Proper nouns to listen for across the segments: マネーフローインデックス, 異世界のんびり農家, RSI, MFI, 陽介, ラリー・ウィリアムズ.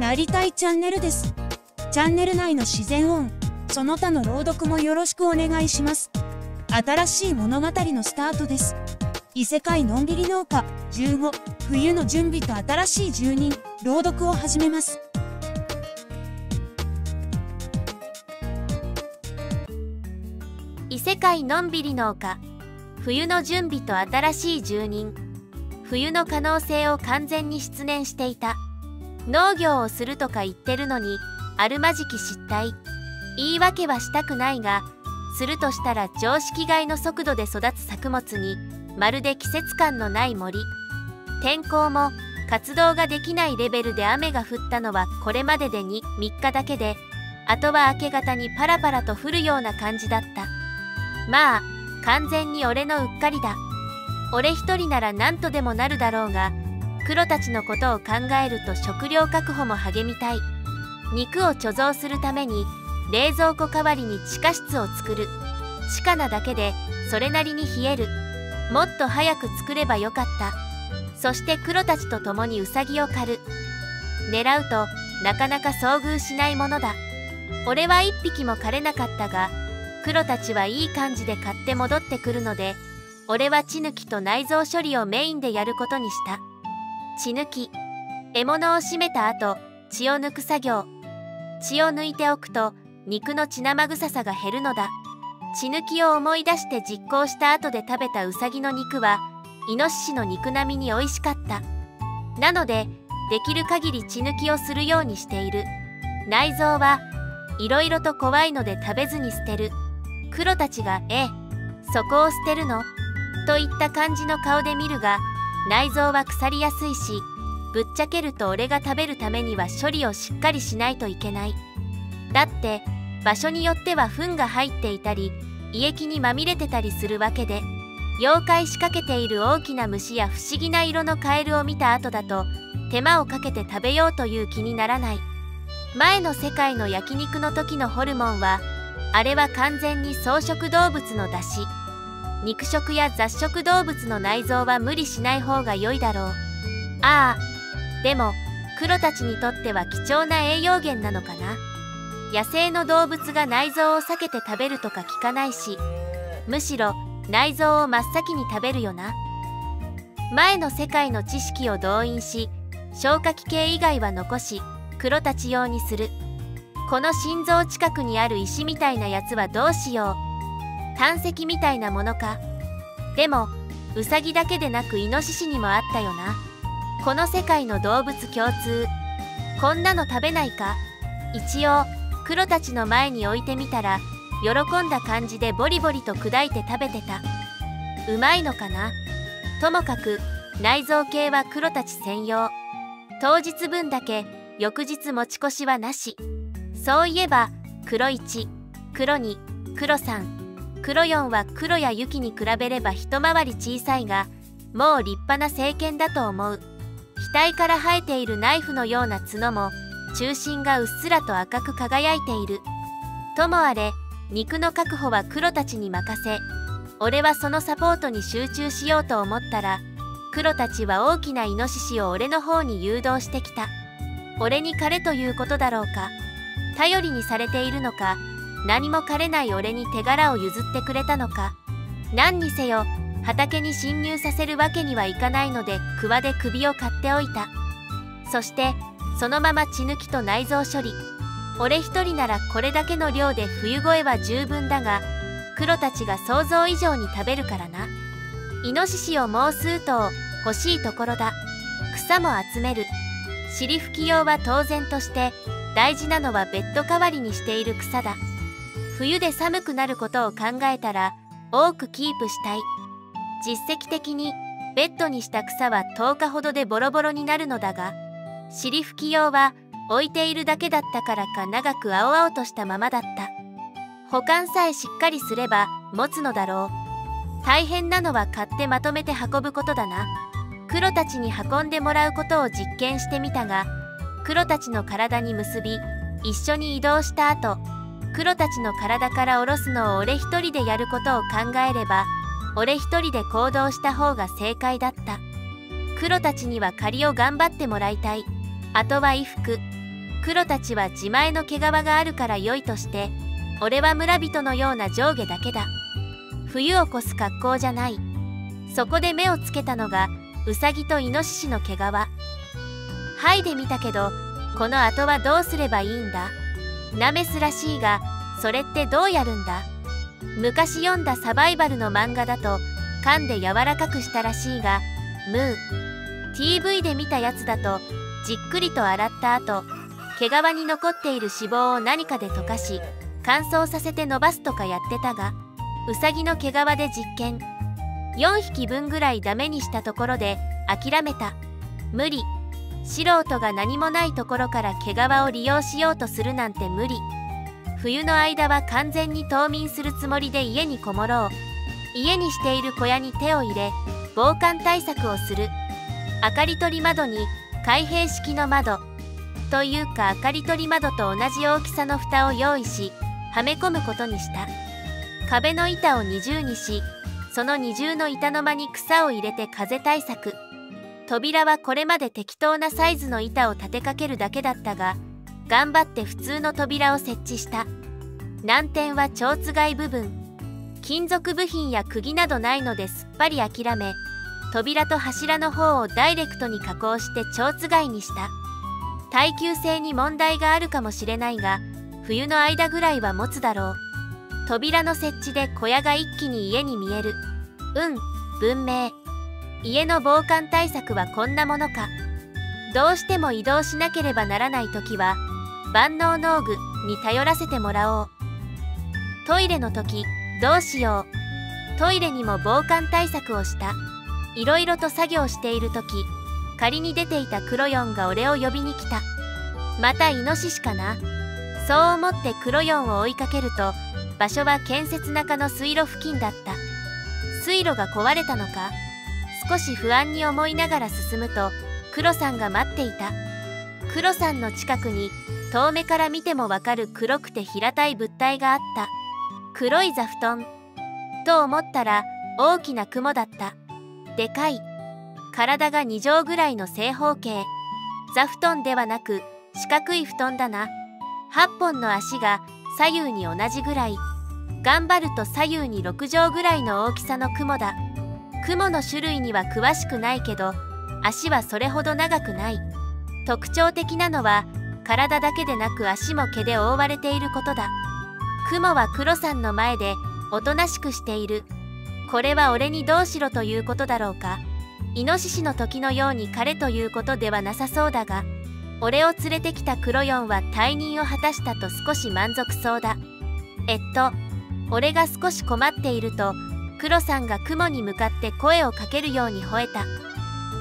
なりたいチャンネルです。チャンネル内の自然音、その他の朗読もよろしくお願いします。新しい物語のスタートです。異世界のんびり農家15、冬の準備と新しい住人、朗読を始めます。異世界のんびり農家冬の準備と新しい住人。冬の可能性を完全に失念していた。農業をするとか言ってるのにあるまじき失態。言い訳はしたくないが、するとしたら常識外の速度で育つ作物にまるで季節感のない森。天候も活動ができないレベルで雨が降ったのはこれまでで3日だけで、あとは明け方にパラパラと降るような感じだった。まあ完全に俺のうっかりだ。俺一人なら何とでもなるだろうが、黒たちのことを考えると食料確保も励みたい。肉を貯蔵するために冷蔵庫代わりに地下室を作る。地下なだけでそれなりに冷える。もっと早く作ればよかった。そして黒たちと共にウサギを狩る。狙うとなかなか遭遇しないものだ。俺は1匹も狩れなかったが、黒たちはいい感じで買って戻ってくるので、俺は血抜きと内臓処理をメインでやることにした。血抜き、獲物をしめた後血を抜く作業。血を抜いておくと肉の血生臭さが減るのだ。血抜きを思い出して実行した後で食べたウサギの肉はイノシシの肉並みに美味しかった。なのでできる限り血抜きをするようにしている。内臓はいろいろと怖いので食べずに捨てる。黒たちが「え、そこを捨てるの?」といった感じの顔で見るが、内臓は腐りやすいし、ぶっちゃけると俺が食べるためには処理をしっかりしないといけない。だって場所によっては糞が入っていたり胃液にまみれてたりするわけで、妖怪仕掛けている大きな虫や不思議な色のカエルを見た後だと手間をかけて食べようという気にならない。前の世界の焼肉の時のホルモンは、あれは完全に草食動物の出汁。肉食や雑食動物の内臓は無理しない方が良いだろう。ああ、でも黒たちにとっては貴重な栄養源なのかな。野生の動物が内臓を避けて食べるとか聞かないし、むしろ内臓を真っ先に食べるよな。前の世界の知識を動員し、消化器系以外は残し黒たち用にする。この心臓近くにある石みたいなやつはどうしよう。胆石みたいなものか。でもウサギだけでなくイノシシにもあったよな。この世界の動物共通。こんなの食べないか。一応黒たちの前に置いてみたら、喜んだ感じでボリボリと砕いて食べてた。うまいのかな。ともかく内臓系は黒たち専用。当日分だけ、翌日持ち越しはなし。そういえば黒1、黒2、黒3、黒4は黒やユキに比べれば一回り小さいが、もう立派な成犬だと思う。額から生えているナイフのような角も中心がうっすらと赤く輝いている。ともあれ、肉の確保は黒たちに任せ、俺はそのサポートに集中しようと思ったら、黒たちは大きなイノシシを俺の方に誘導してきた。俺に狩れということだろうか。頼りにされているのか、何も狩れない俺に手柄を譲ってくれたのか。何にせよ畑に侵入させるわけにはいかないので、くわで首を刈っておいた。そしてそのまま血抜きと内臓処理。俺一人ならこれだけの量で冬越えは十分だが、黒たちが想像以上に食べるからな。イノシシをもう数頭欲しいところだ。草も集める。尻拭き用は当然として、大事なのはベッド代わりにしている草だ。冬で寒くなることを考えたら多くキープしたい。実績的にベッドにした草は10日ほどでボロボロになるのだが、尻拭き用は置いているだけだったからか長く青々としたままだった。保管さえしっかりすれば持つのだろう。大変なのは買ってまとめて運ぶことだな。黒たちに運んでもらうことを実験してみたが、黒たちの体に結び一緒に移動した後、黒たちの体から下ろすのを俺一人でやることを考えれば、俺一人で行動した方が正解だった。黒たちには狩りを頑張ってもらいたい。あとは衣服、黒たちは自前の毛皮があるから良いとして、俺は村人のような上下だけだ。冬を越す格好じゃない。そこで目をつけたのが、ウサギとイノシシの毛皮。剥いでみたけど、この後はどうすればいいんだ？ナメスらしいが、それってどうやるんだ？昔読んだサバイバルの漫画だと、噛んで柔らかくしたらしいが、ムー。TV で見たやつだと、じっくりと洗った後、毛皮に残っている脂肪を何かで溶かし、乾燥させて伸ばすとかやってたが、ウサギの毛皮で実験。4匹分ぐらいダメにしたところで諦めた。無理。素人が何もないところから毛皮を利用しようとするなんて無理。冬の間は完全に冬眠するつもりで家にこもろう。家にしている小屋に手を入れ、防寒対策をする。明かり取り窓に開閉式の窓というか明かり取り窓と同じ大きさの蓋を用意し、はめ込むことにした。壁の板を二重にし、その二重の板の間に草を入れて風対策。扉はこれまで適当なサイズの板を立てかけるだけだったが、頑張って普通の扉を設置した。難点は蝶番部分。金属部品や釘などないのですっぱり諦め、扉と柱の方をダイレクトに加工して蝶番にした。耐久性に問題があるかもしれないが、冬の間ぐらいは持つだろう。扉の設置で小屋が一気に家に見える。うん、文明。家の防寒対策はこんなものか。どうしても移動しなければならない時は万能農具に頼らせてもらおう。トイレの時どうしよう。トイレにも防寒対策をした。いろいろと作業している時、仮に出ていたクロヨンが俺を呼びに来た。またイノシシかな。そう思ってクロヨンを追いかけると、場所は建設中の水路付近だった。水路が壊れたのか、少し不安に思いながら進むと黒さんが待っていた。黒さんの近くに遠目から見てもわかる黒くて平たい物体があった。黒い座布団と思ったら大きな雲だった。でかい。体が2畳ぐらいの正方形。座布団ではなく四角い布団だな。8本の足が左右に同じぐらい。頑張ると左右に6畳ぐらいの大きさの雲だ。雲の種類には詳しくないけど、足はそれほど長くない。特徴的なのは体だけでなく足も毛で覆われていることだ。雲は黒さんの前でおとなしくしている。これは俺にどうしろということだろうか。イノシシの時のように彼ということではなさそうだが、俺を連れてきたクロヨンは退任を果たしたと少し満足そうだ。俺が少し困っていると、黒さんが雲に向かって声をかけるように吠えた。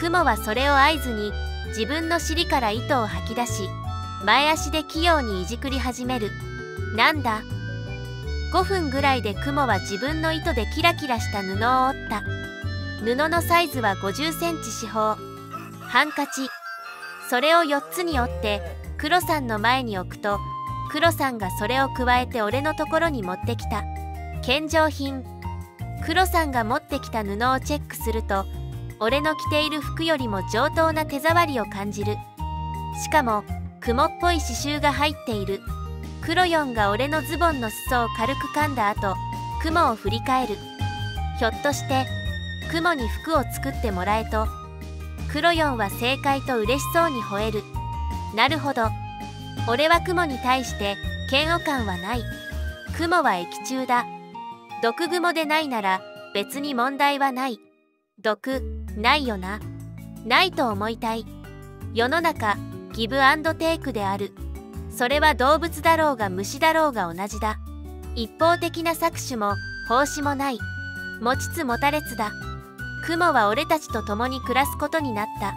雲はそれを合図に自分の尻から糸を吐き出し、前足で器用にいじくり始める。なんだ。5分ぐらいで雲は自分の糸でキラキラした布を織った。布のサイズは50センチ四方。ハンカチ。それを4つに折って黒さんの前に置くと、黒さんがそれをくわえて俺のところに持ってきた。献上品。黒さんが持ってきた布をチェックすると、俺の着ている服よりも上等な手触りを感じる。しかも雲っぽい刺繍が入っている。クロヨンが俺のズボンの裾を軽く噛んだ後、雲を振り返る。ひょっとして雲に服を作ってもらえと。クロヨンは正解と嬉しそうに吠える。なるほど。俺は雲に対して嫌悪感はない。雲は液中だ。毒蜘でないなら別に問題はない。毒、ないよな。ないと思いたい。世の中、ギブアンドテイクである。それは動物だろうが虫だろうが同じだ。一方的な搾取も奉仕もない。持ちつ持たれつだ。雲は俺たちと共に暮らすことになった。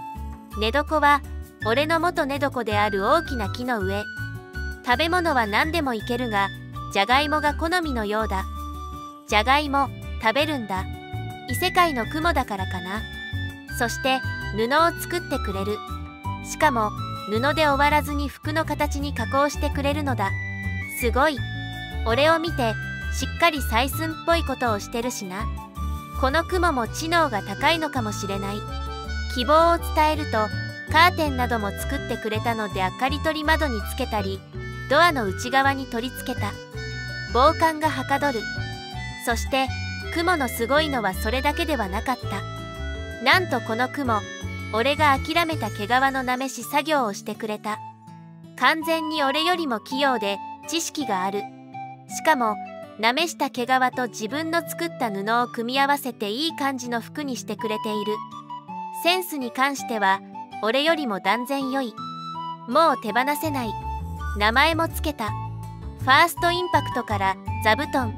寝床は俺の元寝床である大きな木の上。食べ物は何でもいけるが、じゃがいもが好みのようだ。じゃがいも食べるんだ。異世界の雲だからかな。そして布を作ってくれる。しかも布で終わらずに服の形に加工してくれるのだ。すごい。俺を見てしっかり採寸っぽいことをしてるしな。この雲も知能が高いのかもしれない。希望を伝えるとカーテンなども作ってくれたので、明かり取り窓につけたりドアの内側に取り付けた。防寒がはかどる。そして雲のすごいのはそれだけではなかった。なんとこの雲、俺が諦めた毛皮のなめし作業をしてくれた。完全に俺よりも器用で知識がある。しかもなめした毛皮と自分の作った布を組み合わせていい感じの服にしてくれている。センスに関しては俺よりも断然良い。もう手放せない。名前もつけた。ファーストインパクトから座布団。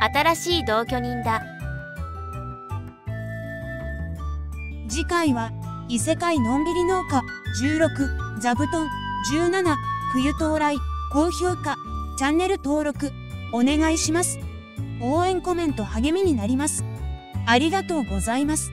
新しい同居人だ。次回は異世界のんびり農家16、座布団17、冬到来、高評価、チャンネル登録お願いします。応援コメント励みになります。ありがとうございます。